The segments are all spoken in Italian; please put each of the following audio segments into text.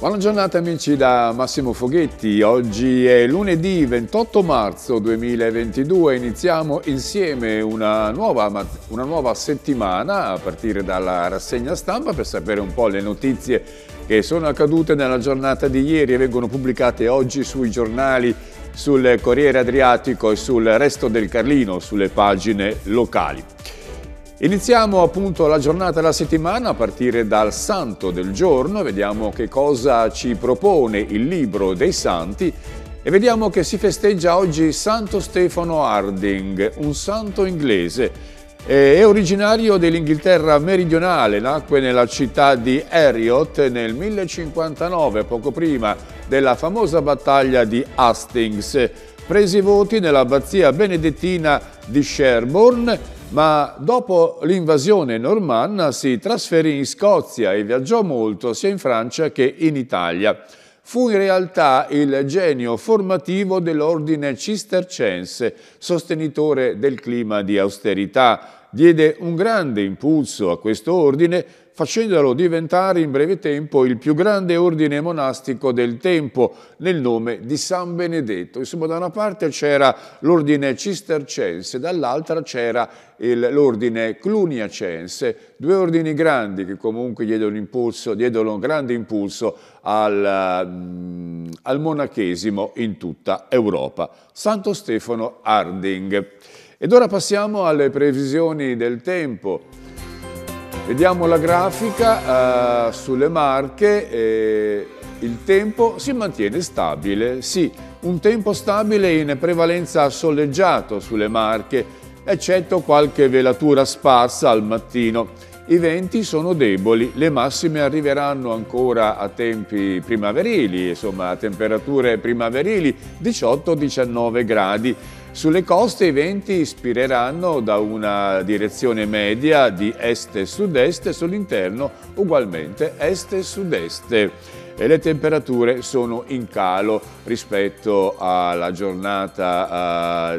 Buona giornata amici da Massimo Foghetti, oggi è lunedì 28 marzo 2022, iniziamo insieme una nuova settimana a partire dalla rassegna stampa per sapere un po' le notizie che sono accadute nella giornata di ieri e vengono pubblicate oggi sui giornali, sul Corriere Adriatico e sul Resto del Carlino, sulle pagine locali. Iniziamo appunto la giornata della settimana a partire dal Santo del giorno, vediamo che cosa ci propone il libro dei Santi e vediamo che si festeggia oggi Santo Stefano Harding, un santo inglese, è originario dell'Inghilterra meridionale, nacque nella città di Heriot nel 1059, poco prima della famosa battaglia di Hastings, prese i voti nell'abbazia benedettina di Sherbourne. Ma dopo l'invasione normanna si trasferì in Scozia e viaggiò molto sia in Francia che in Italia. Fu in realtà il genio formativo dell'ordine cistercense, sostenitore del clima di austerità. Diede un grande impulso a questo ordine, facendolo diventare in breve tempo il più grande ordine monastico del tempo, nel nome di San Benedetto. Insomma, da una parte c'era l'ordine cistercense, dall'altra c'era l'ordine cluniacense, due ordini grandi che comunque diedero un grande impulso al monachesimo in tutta Europa. Santo Stefano Harding. Ed ora passiamo alle previsioni del tempo. Vediamo la grafica sulle Marche, il tempo si mantiene stabile, sì, un tempo stabile in prevalenza soleggiato sulle Marche, eccetto qualche velatura sparsa al mattino. I venti sono deboli, le massime arriveranno ancora a tempi primaverili, insomma a temperature primaverili, 18-19 gradi. Sulle coste i venti spireranno da una direzione media di est e sud-est e sull'interno ugualmente est e sud-est. E le temperature sono in calo rispetto alla giornata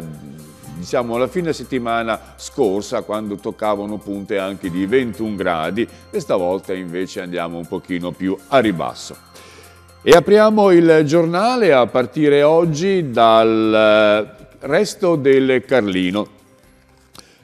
diciamo alla fine settimana scorsa, quando toccavano punte anche di 21 gradi, e stavolta invece andiamo un pochino più a ribasso. E apriamo il giornale a partire oggi dal Resto del Carlino.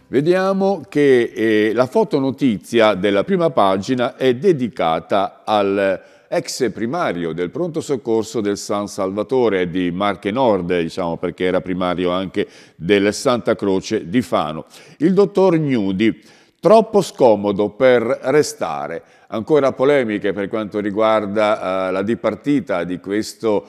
Vediamo che la fotonotizia della prima pagina è dedicata all'ex primario del pronto soccorso del San Salvatore di Marche Nord, diciamo perché era primario anche del Santa Croce di Fano. Il dottor Gnudi, troppo scomodo per restare. Ancora polemiche per quanto riguarda la dipartita di questo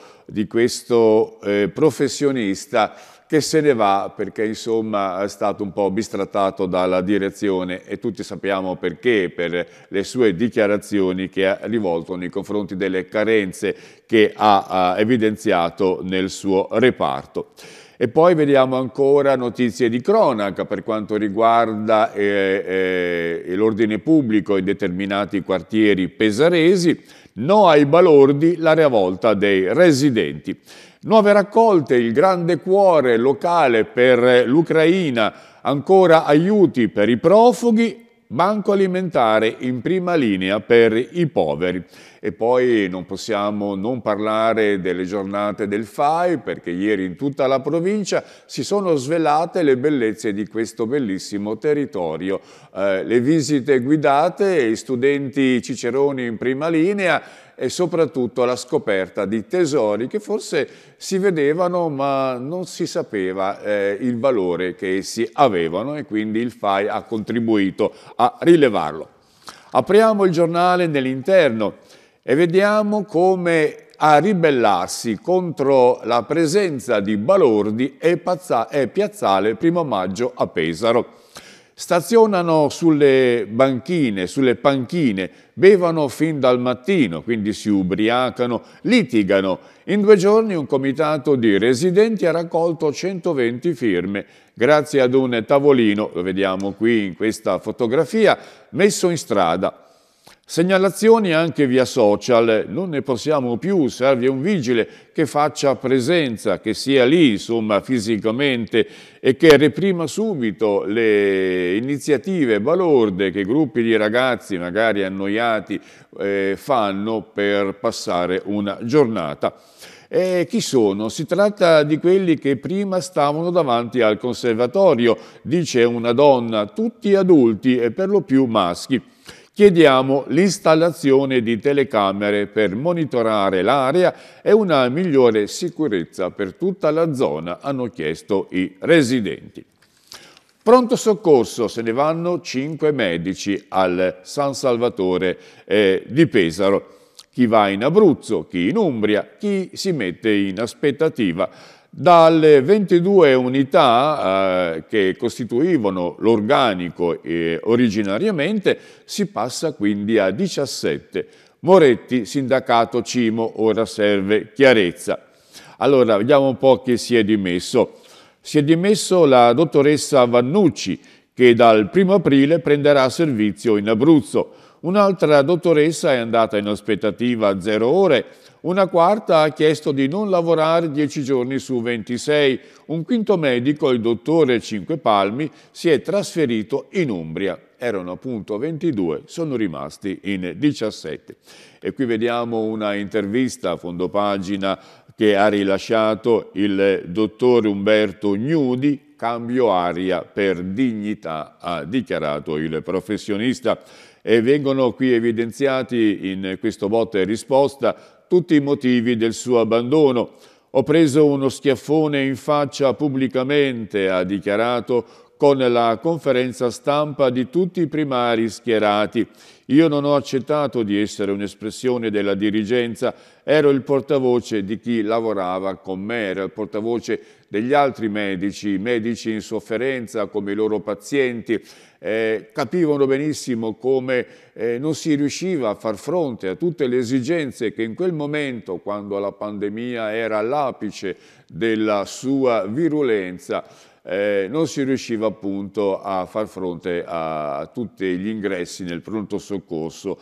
professionista che se ne va perché insomma è stato un po' bistrattato dalla direzione e tutti sappiamo perché, per le sue dichiarazioni che ha rivolto nei confronti delle carenze che ha evidenziato nel suo reparto. E poi vediamo ancora notizie di cronaca per quanto riguarda l'ordine pubblico in determinati quartieri pesaresi, no ai balordi, la rivolta dei residenti. Nuove raccolte, il grande cuore locale per l'Ucraina, ancora aiuti per i profughi, banco alimentare in prima linea per i poveri. E poi non possiamo non parlare delle giornate del FAI, perché ieri in tutta la provincia si sono svelate le bellezze di questo bellissimo territorio. Le visite guidate, gli studenti ciceroni in prima linea e soprattutto la scoperta di tesori che forse si vedevano ma non si sapeva il valore che essi avevano, e quindi il FAI ha contribuito a rilevarlo. Apriamo il giornale nell'interno e vediamo come a ribellarsi contro la presenza di balordi e piazzale Primo Maggio a Pesaro. Stazionano sulle banchine, sulle panchine, bevono fin dal mattino, quindi si ubriacano, litigano. In 2 giorni un comitato di residenti ha raccolto 120 firme, grazie ad un tavolino, lo vediamo qui in questa fotografia, messo in strada. Segnalazioni anche via social, non ne possiamo più, serve un vigile che faccia presenza, che sia lì insomma fisicamente e che reprima subito le iniziative balorde che gruppi di ragazzi magari annoiati fanno per passare una giornata. E chi sono? Si tratta di quelli che prima stavano davanti al conservatorio, dice una donna, tutti adulti e per lo più maschi. Chiediamo l'installazione di telecamere per monitorare l'area e una migliore sicurezza per tutta la zona, hanno chiesto i residenti. Pronto soccorso, se ne vanno 5 medici al San Salvatore di Pesaro. Chi va in Abruzzo, chi in Umbria, chi si mette in aspettativa. Dalle 22 unità che costituivano l'organico originariamente si passa quindi a 17. Moretti, sindacato Cimo, ora serve chiarezza. Allora, vediamo un po' chi si è dimesso. Si è dimesso la dottoressa Vannucci, che dal 1° aprile prenderà servizio in Abruzzo. Un'altra dottoressa è andata in aspettativa a 0 ore, una quarta ha chiesto di non lavorare 10 giorni su 26, un quinto medico, il dottore Cinquepalmi, si è trasferito in Umbria. Erano appunto 22, sono rimasti in 17. E qui vediamo una intervista a fondo pagina che ha rilasciato il dottore Umberto Gnudi. Cambio aria per dignità, ha dichiarato il professionista. E vengono qui evidenziati in questo botta e risposta tutti i motivi del suo abbandono. Ho preso uno schiaffone in faccia pubblicamente, ha dichiarato con la conferenza stampa di tutti i primari schierati. Io non ho accettato di essere un'espressione della dirigenza, ero il portavoce di chi lavorava con me, ero il portavoce degli altri medici, medici in sofferenza come i loro pazienti. Capivano benissimo come non si riusciva a far fronte a tutte le esigenze che in quel momento, quando la pandemia era all'apice della sua virulenza, non si riusciva appunto a far fronte a tutti gli ingressi nel pronto soccorso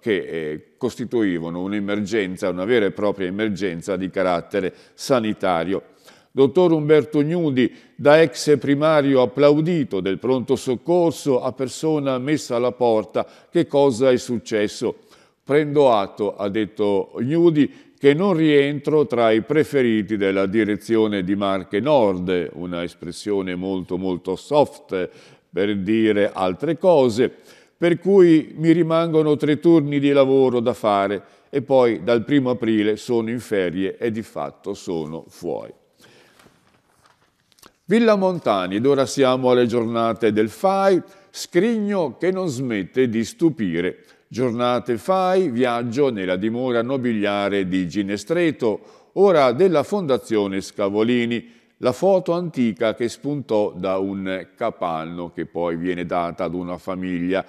che costituivano un'emergenza, una vera e propria emergenza di carattere sanitario. Dottor Umberto Gnudi, da ex primario applaudito del pronto soccorso a persona messa alla porta, che cosa è successo? Prendo atto, ha detto Gnudi, che non rientro tra i preferiti della direzione di Marche Nord, una espressione molto molto soft per dire altre cose, per cui mi rimangono 3 turni di lavoro da fare e poi dal 1° aprile sono in ferie e di fatto sono fuori. Villa Montani, ed ora siamo alle giornate del FAI, scrigno che non smette di stupire. Giornate FAI, viaggio nella dimora nobiliare di Ginestreto, ora della Fondazione Scavolini, la foto antica che spuntò da un capanno che poi viene data ad una famiglia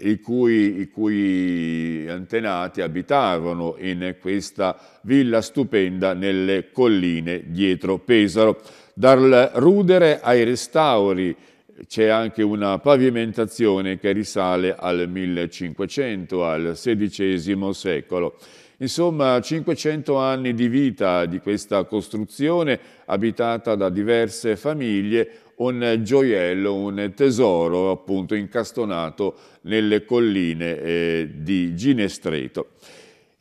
i cui antenati abitavano in questa villa stupenda nelle colline dietro Pesaro. Dal rudere ai restauri c'è anche una pavimentazione che risale al 1500, al XVI secolo. Insomma, 500 anni di vita di questa costruzione abitata da diverse famiglie, un gioiello, un tesoro appunto incastonato nelle colline di Ginestreto.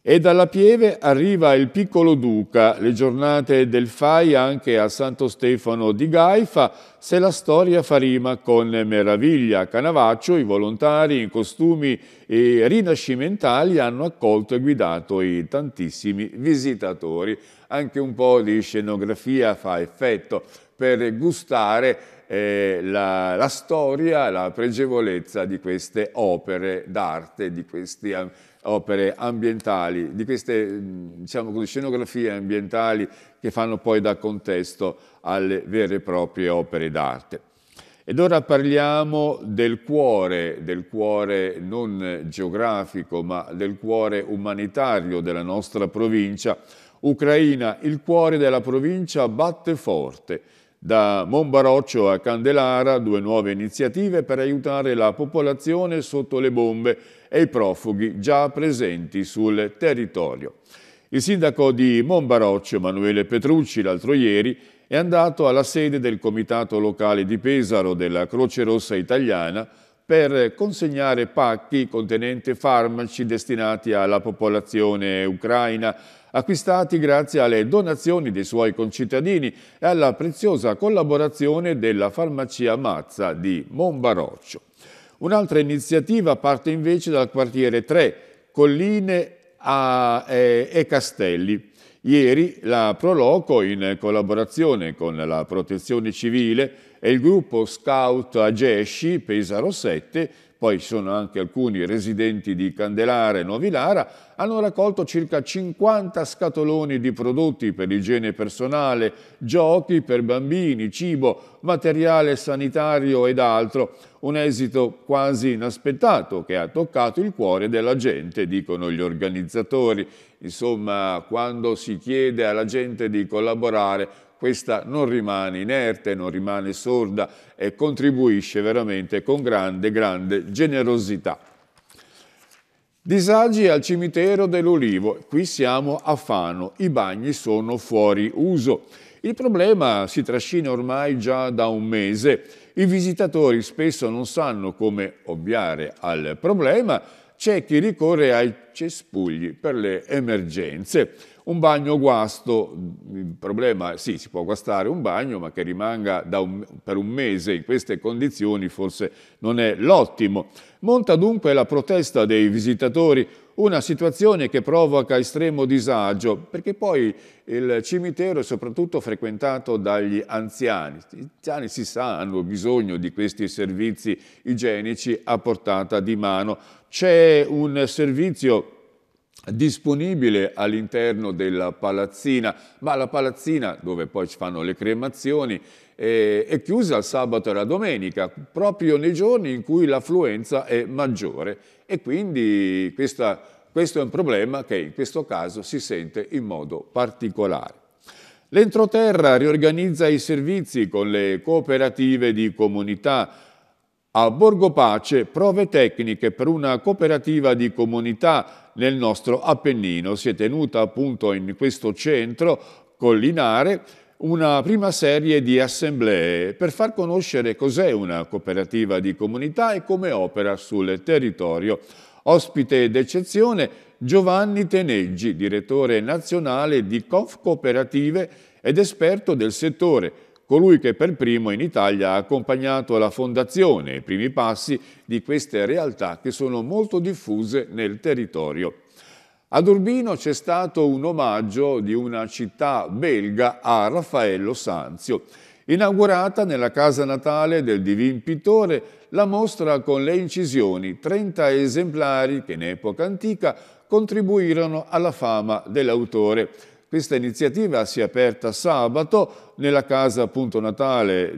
E dalla Pieve arriva il piccolo Duca, le giornate del FAI anche a Santo Stefano di Gaifa, se la storia fa rima con meraviglia. A Canavaccio i volontari in costumi rinascimentali hanno accolto e guidato i tantissimi visitatori. Anche un po' di scenografia fa effetto per gustare la storia, la pregevolezza di queste opere d'arte, di questi opere ambientali, di queste diciamo, scenografie ambientali che fanno poi da contesto alle vere e proprie opere d'arte. Ed ora parliamo del cuore non geografico, ma del cuore umanitario della nostra provincia. Ucraina, il cuore della provincia batte forte. Da Mombaroccio a Candelara, due nuove iniziative per aiutare la popolazione sotto le bombe e i profughi già presenti sul territorio. Il sindaco di Mombaroccio, Emanuele Petrucci, l'altro ieri è andato alla sede del Comitato Locale di Pesaro della Croce Rossa italiana per consegnare pacchi contenenti farmaci destinati alla popolazione ucraina, acquistati grazie alle donazioni dei suoi concittadini e alla preziosa collaborazione della Farmacia Mazza di Mombaroccio. Un'altra iniziativa parte invece dal quartiere 3, Colline e Castelli. Ieri la Proloco, in collaborazione con la Protezione Civile e il gruppo Scout Agesci, Pesaro 7, poi ci sono anche alcuni residenti di Candelara e Novilara, hanno raccolto circa 50 scatoloni di prodotti per igiene personale, giochi per bambini, cibo, materiale sanitario ed altro. Un esito quasi inaspettato che ha toccato il cuore della gente, dicono gli organizzatori. Insomma, quando si chiede alla gente di collaborare, questa non rimane inerte, non rimane sorda e contribuisce veramente con grande, grande generosità. Disagi al cimitero dell'Ulivo. Qui siamo a Fano, i bagni sono fuori uso. Il problema si trascina ormai già da un mese. I visitatori spesso non sanno come ovviare al problema. C'è chi ricorre ai cespugli per le emergenze. Un bagno guasto, il problema, sì, si può guastare un bagno, ma che rimanga per un mese in queste condizioni forse non è l'ottimo. Monta dunque la protesta dei visitatori, una situazione che provoca estremo disagio, perché poi il cimitero è soprattutto frequentato dagli anziani. Gli anziani, si sa, hanno bisogno di questi servizi igienici a portata di mano. C'è un servizio disponibile all'interno della palazzina, ma la palazzina, dove poi si fanno le cremazioni, è chiusa il sabato e la domenica, proprio nei giorni in cui l'affluenza è maggiore, e quindi questo è un problema che in questo caso si sente in modo particolare. L'entroterra riorganizza i servizi con le cooperative di comunità. A Borgopace, prove tecniche per una cooperativa di comunità nel nostro Appennino. Si è tenuta appunto in questo centro collinare una prima serie di assemblee per far conoscere cos'è una cooperativa di comunità e come opera sul territorio. Ospite d'eccezione Giovanni Teneggi, direttore nazionale di Confcooperative ed esperto del settore, colui che per primo in Italia ha accompagnato la fondazione e i primi passi di queste realtà che sono molto diffuse nel territorio. Ad Urbino c'è stato un omaggio di una città belga a Raffaello Sanzio. Inaugurata nella casa natale del Divin Pittore, la mostra con le incisioni, 30 esemplari che in epoca antica contribuirono alla fama dell'autore. Questa iniziativa si è aperta sabato nella casa appunto natale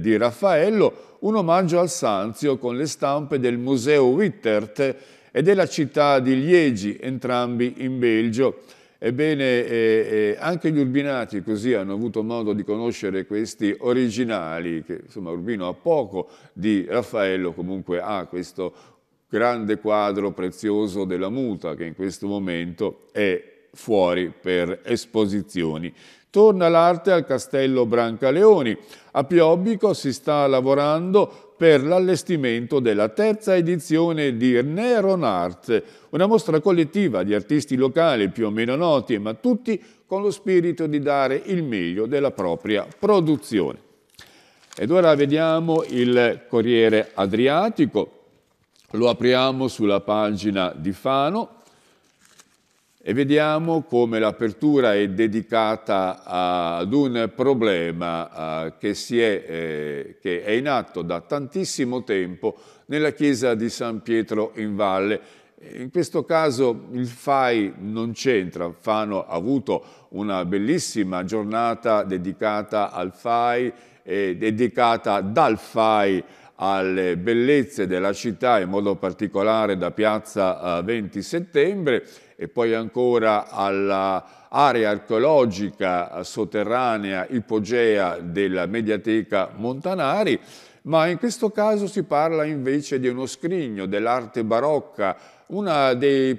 di Raffaello, un omaggio al Sanzio con le stampe del Museo Wittert e della città di Liegi, entrambi in Belgio. Ebbene, anche gli urbinati così hanno avuto modo di conoscere questi originali, che insomma Urbino ha poco di Raffaello, comunque ha questo grande quadro prezioso della muta che in questo momento è fuori per esposizioni. Torna l'arte al Castello Brancaleoni. A Piobbico si sta lavorando per l'allestimento della terza edizione di Neronart, una mostra collettiva di artisti locali più o meno noti, ma tutti con lo spirito di dare il meglio della propria produzione. Ed ora vediamo il Corriere Adriatico. Lo apriamo sulla pagina di Fano e vediamo come l'apertura è dedicata ad un problema che è in atto da tantissimo tempo nella chiesa di San Pietro in Valle. In questo caso il FAI non c'entra. Fano ha avuto una bellissima giornata dedicata al FAI, dedicata dal FAI alle bellezze della città, in modo particolare da Piazza 20 Settembre, e poi ancora all'area archeologica sotterranea ipogea della Mediateca Montanari, ma in questo caso si parla invece di uno scrigno dell'arte barocca, uno dei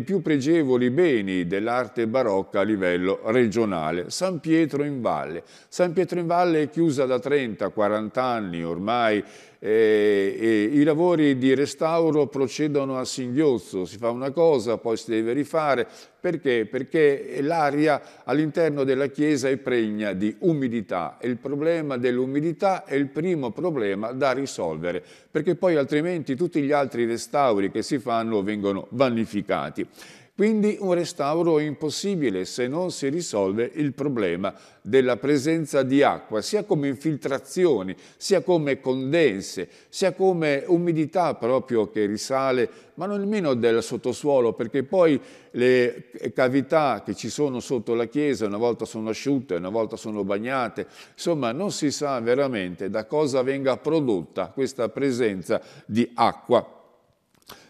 più pregevoli beni dell'arte barocca a livello regionale, San Pietro in Valle. San Pietro in Valle è chiusa da 30-40 anni ormai, e i lavori di restauro procedono a singhiozzo, si fa una cosa, poi si deve rifare. Perché? Perché l'aria all'interno della chiesa è pregna di umidità e il problema dell'umidità è il primo problema da risolvere, perché poi altrimenti tutti gli altri restauri che si fanno vengono vanificati. Quindi un restauro è impossibile se non si risolve il problema della presenza di acqua, sia come infiltrazioni, sia come condense, sia come umidità proprio che risale, ma non nemmeno del sottosuolo, perché poi le cavità che ci sono sotto la chiesa una volta sono asciutte, una volta sono bagnate, insomma non si sa veramente da cosa venga prodotta questa presenza di acqua.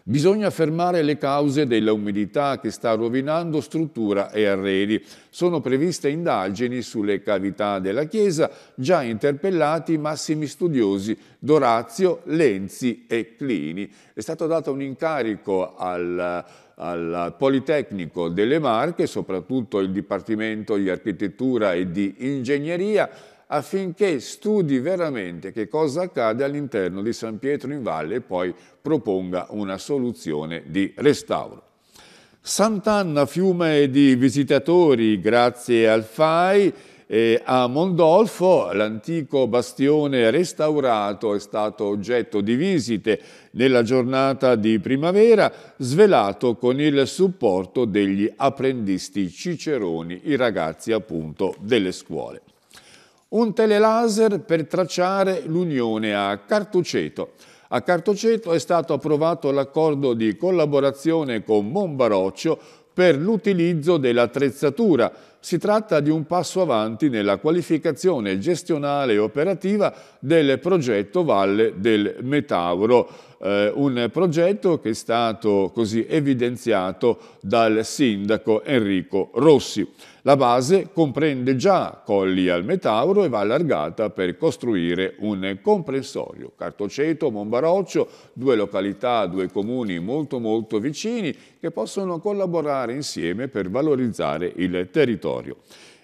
Bisogna fermare le cause dell'umidità che sta rovinando struttura e arredi. Sono previste indagini sulle cavità della chiesa, già interpellati i massimi studiosi Dorazio, Lenzi e Clini. È stato dato un incarico al Politecnico delle Marche, soprattutto il Dipartimento di Architettura e di Ingegneria, affinché studi veramente che cosa accade all'interno di San Pietro in Valle e poi proponga una soluzione di restauro. Sant'Anna fiume di visitatori grazie al FAI. A Mondolfo l'antico bastione restaurato è stato oggetto di visite nella giornata di primavera, svelato con il supporto degli apprendisti ciceroni, i ragazzi appunto delle scuole. Un telelaser per tracciare l'unione a Cartoceto. A Cartoceto è stato approvato l'accordo di collaborazione con Mombaroccio per l'utilizzo dell'attrezzatura. Si tratta di un passo avanti nella qualificazione gestionale e operativa del progetto Valle del Metauro, un progetto che è stato così evidenziato dal sindaco Enrico Rossi. La base comprende già colli al Metauro e va allargata per costruire un comprensorio. Cartoceto, Mombaroccio, due località, due comuni molto molto vicini che possono collaborare insieme per valorizzare il territorio.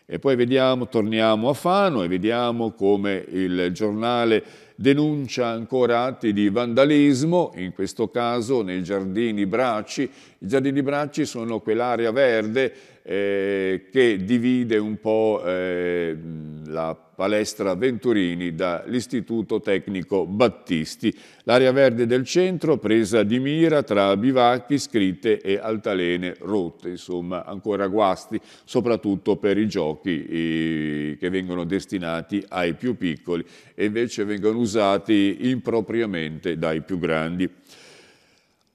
E poi vediamo, torniamo a Fano e vediamo come il giornale denuncia ancora atti di vandalismo, in questo caso nei Giardini Bracci. I Giardini Bracci sono quell'area verde che divide un po' la palestra Venturini dall'Istituto Tecnico Battisti. L'area verde del centro presa di mira tra bivacchi, scritte e altalene rotte, insomma ancora guasti, soprattutto per i giochi che vengono destinati ai più piccoli e invece vengono usati impropriamente dai più grandi.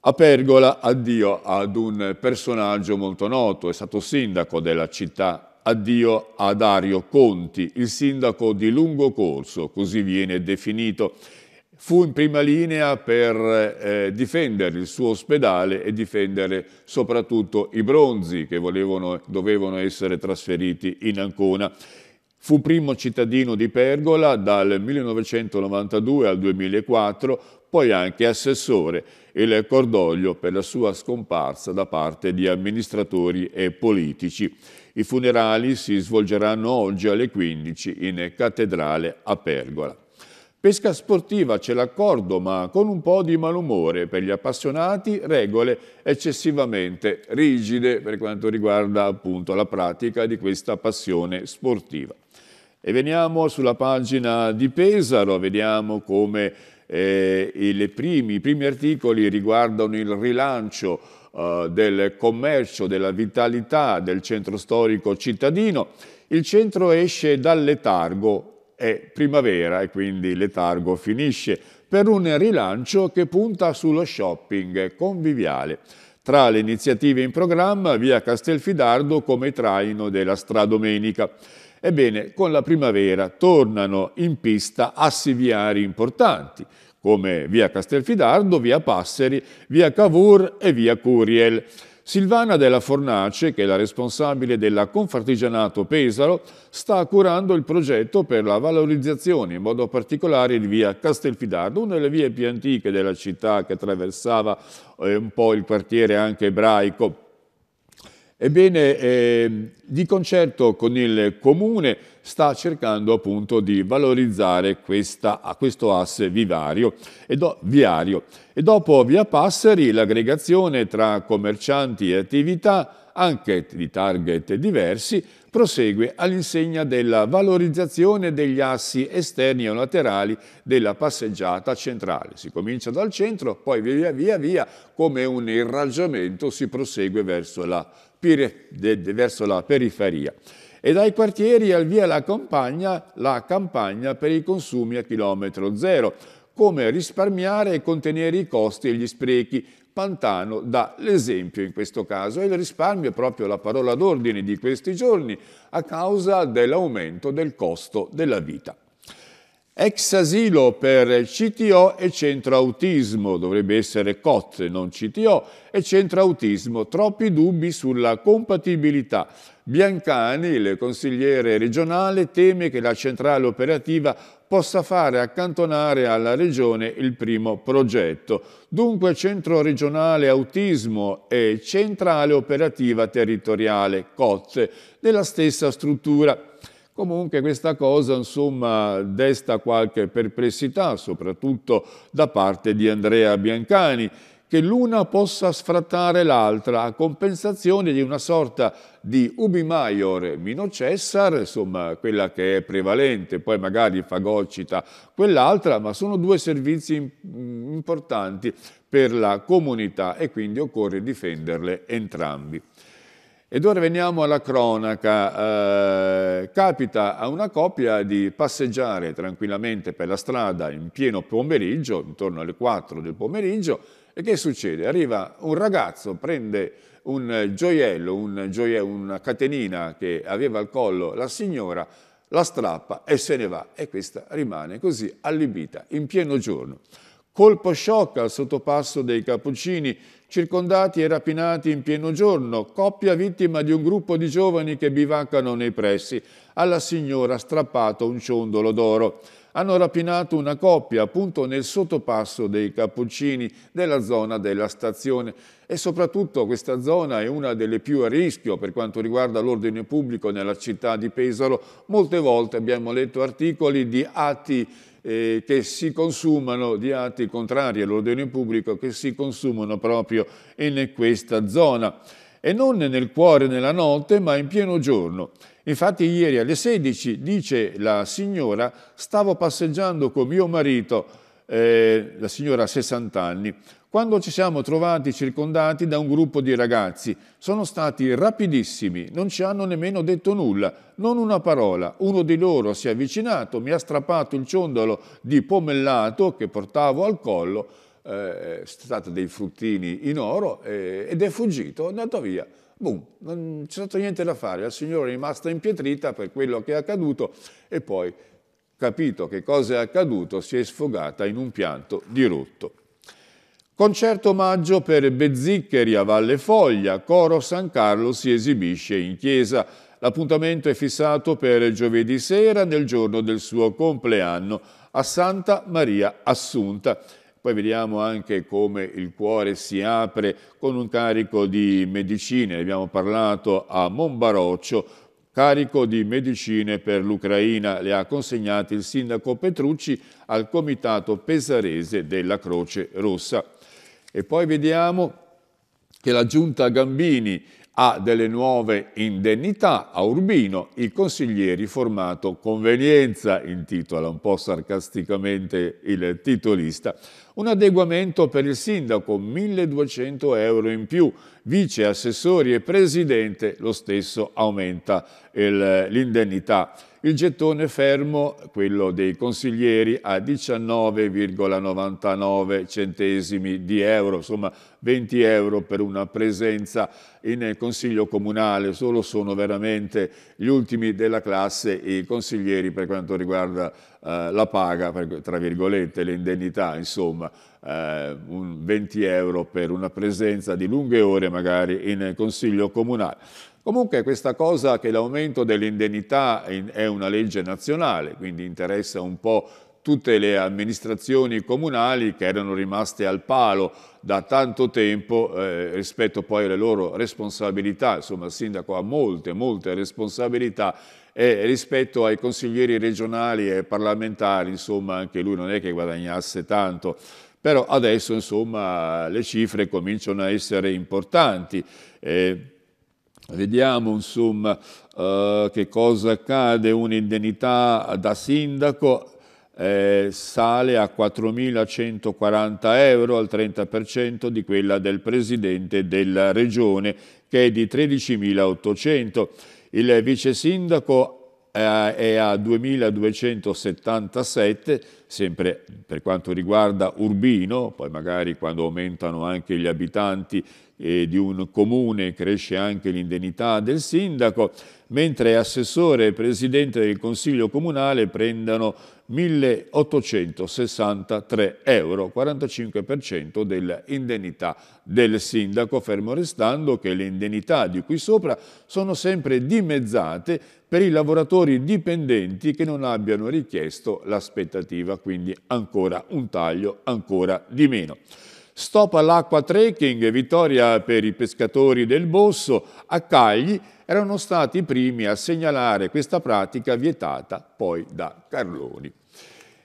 A Pergola addio ad un personaggio molto noto, è stato sindaco della città. Addio a Dario Conti, il sindaco di lungo corso, così viene definito. Fu in prima linea per difendere il suo ospedale e difendere soprattutto i bronzi che dovevano essere trasferiti in Ancona. Fu primo cittadino di Pergola dal 1992 al 2004, poi anche assessore, e il cordoglio per la sua scomparsa da parte di amministratori e politici. I funerali si svolgeranno oggi alle 15 in cattedrale a Pergola. Pesca sportiva c'è l'accordo, ma con un po' di malumore per gli appassionati, regole eccessivamente rigide per quanto riguarda appunto la pratica di questa passione sportiva. E veniamo sulla pagina di Pesaro, vediamo come i primi articoli riguardano il rilancio del commercio, della vitalità del centro storico cittadino. Il centro esce dal letargo. È primavera e quindi il letargo finisce, per un rilancio che punta sullo shopping conviviale. Tra le iniziative in programma, via Castelfidardo come traino della Stradomenica. Ebbene, con la primavera tornano in pista assi viari importanti, come via Castelfidardo, via Passeri, via Cavour e via Curiel. Silvana Della Fornace, che è la responsabile della Confartigianato Pesaro, sta curando il progetto per la valorizzazione, in modo particolare di via Castelfidardo, una delle vie più antiche della città che attraversava un po' il quartiere anche ebraico. Ebbene, di concerto con il Comune sta cercando appunto di valorizzare questo asse viario. E dopo via Passeri l'aggregazione tra commercianti e attività, anche di target diversi, prosegue all'insegna della valorizzazione degli assi esterni e laterali della passeggiata centrale. Si comincia dal centro, poi via via, come un irraggiamento, si prosegue verso la periferia. E dai quartieri al via la campagna per i consumi a chilometro zero, come risparmiare e contenere i costi e gli sprechi. Pantano dà l'esempio in questo caso, e il risparmio è proprio la parola d'ordine di questi giorni a causa dell'aumento del costo della vita. Ex asilo per CTO e centro autismo, dovrebbe essere COT non CTO, e centro autismo, troppi dubbi sulla compatibilità. Biancani, il consigliere regionale, teme che la centrale operativa possa fare accantonare alla Regione il primo progetto. Dunque Centro Regionale Autismo e Centrale Operativa Territoriale, COT, della stessa struttura. Comunque questa cosa, insomma, desta qualche perplessità, soprattutto da parte di Andrea Biancani, che l'una possa sfrattare l'altra a compensazione di una sorta di ubi maior mino cessar, insomma quella che è prevalente, poi magari fagocita quell'altra, ma sono due servizi importanti per la comunità e quindi occorre difenderle entrambi. Ed ora veniamo alla cronaca. Capita a una coppia di passeggiare tranquillamente per la strada in pieno pomeriggio, intorno alle 4 del pomeriggio, e che succede? Arriva un ragazzo, prende un gioiello, una catenina che aveva al collo la signora, la strappa e se ne va. E questa rimane così allibita, in pieno giorno. Colpo shock al sottopasso dei Cappuccini, circondati e rapinati in pieno giorno, coppia vittima di un gruppo di giovani che bivaccano nei pressi. Alla signora strappato un ciondolo d'oro. Hanno rapinato una coppia appunto nel sottopasso dei Cappuccini della zona della stazione e soprattutto questa zona è una delle più a rischio per quanto riguarda l'ordine pubblico nella città di Pesaro. Molte volte abbiamo letto articoli di atti che si consumano, di atti contrari all'ordine pubblico che si consumano proprio in questa zona. E non nel cuore della notte, ma in pieno giorno. Infatti ieri alle 16, dice la signora, stavo passeggiando con mio marito, la signora ha 60 anni, quando ci siamo trovati circondati da un gruppo di ragazzi. Sono stati rapidissimi, non ci hanno nemmeno detto nulla, non una parola. Uno di loro si è avvicinato, mi ha strappato il ciondolo di pomellato che portavo al collo, stati dei fruttini in oro ed è fuggito, è andato via. Boom, non c'è stato niente da fare, la signora è rimasta impietrita per quello che è accaduto e poi, capito che cosa è accaduto, si è sfogata in un pianto dirotto. Concerto omaggio per Bezziccheri a Valle Foglia, Coro San Carlo si esibisce in chiesa. L'appuntamento è fissato per giovedì sera nel giorno del suo compleanno a Santa Maria Assunta. Poi vediamo anche come il cuore si apre con un carico di medicine, ne abbiamo parlato a Mombaroccio, carico di medicine per l'Ucraina, le ha consegnate il sindaco Petrucci al comitato pesarese della Croce Rossa. E poi vediamo che la giunta Gambini ha delle nuove indennità a Urbino, i consiglieri formato convenienza, intitola un po' sarcasticamente il titolista. Un adeguamento per il sindaco, 1.200 euro in più, vice assessori e presidente, lo stesso aumenta l'indennità. Il gettone fermo, quello dei consiglieri, a 19,99 centesimi di euro, insomma 20 euro per una presenza in Consiglio Comunale. Solo sono veramente gli ultimi della classe i consiglieri per quanto riguarda la paga, tra virgolette, le indennità, insomma, un 20 euro per una presenza di lunghe ore magari in Consiglio Comunale. Comunque questa cosa che l'aumento dell'indennità è una legge nazionale, quindi interessa un po' tutte le amministrazioni comunali che erano rimaste al palo da tanto tempo rispetto poi alle loro responsabilità. Insomma, il sindaco ha molte responsabilità e rispetto ai consiglieri regionali e parlamentari, insomma, anche lui non è che guadagnasse tanto. Però adesso, insomma, le cifre cominciano a essere importanti. Vediamo, insomma, che cosa accade. Un'indennità da sindaco sale a 4.140 euro, al 30% di quella del Presidente della Regione, che è di 13.800. Il Vice Sindaco è a 2.277, sempre per quanto riguarda Urbino. Poi magari quando aumentano anche gli abitanti di un comune cresce anche l'indennità del sindaco, mentre assessore e presidente del Consiglio Comunale prendono 1.863 euro, 45% dell'indennità del sindaco, fermo restando che le indennità di qui sopra sono sempre dimezzate per i lavoratori dipendenti che non abbiano richiesto l'aspettativa, quindi ancora un taglio, ancora di meno. Stop all'acqua trekking, vittoria per i pescatori del Bosso. A Cagli erano stati i primi a segnalare questa pratica vietata poi da Carloni.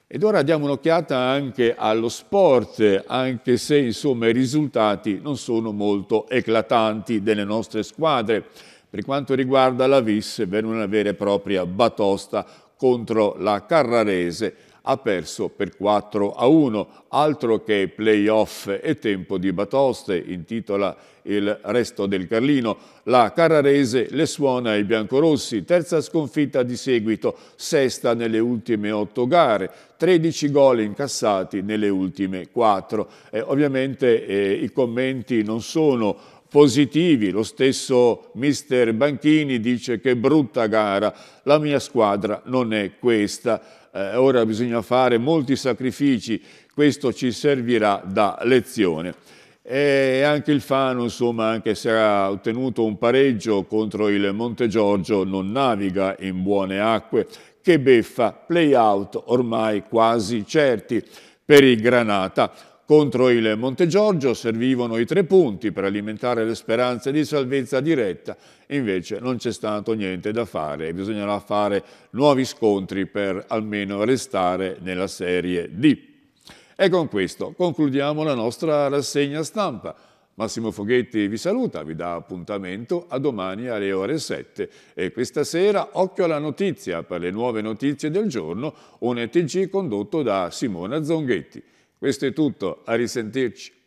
Ed ora diamo un'occhiata anche allo sport, anche se, insomma, i risultati non sono molto eclatanti delle nostre squadre. Per quanto riguarda la Vis, per una vera e propria batosta contro la Carrarese, ha perso per 4-1, altro che playoff e tempo di batoste, intitola il Resto del Carlino. La Carrarese le suona ai biancorossi, terza sconfitta di seguito, sesta nelle ultime 8 gare, 13 gol incassati nelle ultime 4. Ovviamente i commenti non sono positivi, lo stesso mister Banchini dice che brutta gara, la mia squadra non è questa, ora bisogna fare molti sacrifici, questo ci servirà da lezione. E anche il Fano, insomma, anche se ha ottenuto un pareggio contro il Montegiorgio, non naviga in buone acque. Che beffa, play-out ormai quasi certi per il Granata. Contro il Montegiorgio servivano i 3 punti per alimentare le speranze di salvezza diretta, invece non c'è stato niente da fare, bisognerà fare nuovi scontri per almeno restare nella Serie D. E con questo concludiamo la nostra rassegna stampa. Massimo Foghetti vi saluta, vi dà appuntamento a domani alle ore 7 e questa sera Occhio alla Notizia per le nuove notizie del giorno, un TG condotto da Simona Zonghetti. Questo è tutto, a risentirci.